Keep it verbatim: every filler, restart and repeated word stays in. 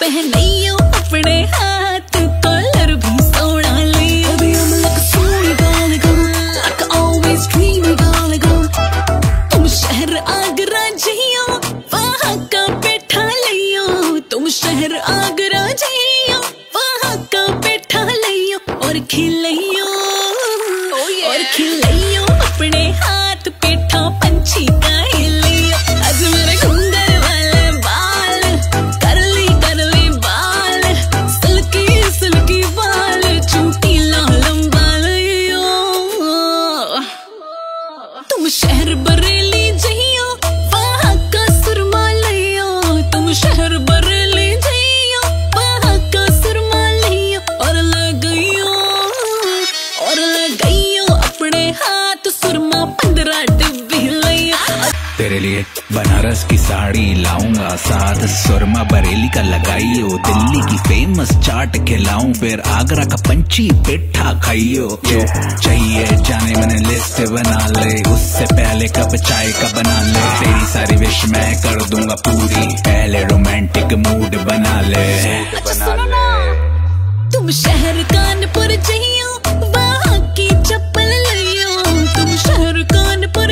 पहनाइयो अपने हाथ कॉलर भी सोना ले। Baby I'm like a sony girl like I always dream girl तुम शहर आगरा जियो वहाँ का बैठा लियो। तुम शहर आगरा जियो वहाँ का बैठा लियो और खिलाइयो और खिलाइयो अपने हाथ पेठा पंछी का हिलियो। आज मेरे घूंघर वाले बाल करली करली बाल सिल्की सिल्की बाल चूटी लाल बालियो। तुम शहर बरेली जियो वहाँ का सुरमा लियो। तुम शहर बरेली जियो वहाँ का सुरमा लियो और लगाइयो और लगाइयो अपने हाथ सुरमा पंद्रह डिब्बी लियो। तेरे लिए बनारस की साड़ी लाऊंगा साथ सुरमा बरेली का लगाइयो। दिल्ली की फेमस चाट खिलाऊं फिर आगरा का पंछी पिट्ठा खाइयो। जो चाहिए जाने मैंने लिस्ट बना ले उससे पहले कप चाय का बना ले। तेरी सारी विश मैं कर दूंगा पूरी पहले रोमांटिक मूड बना ले बना ले। तुम शहर कानपुर जाइयो वहाँ की चप्पल लियो। तुम शहर कानपुर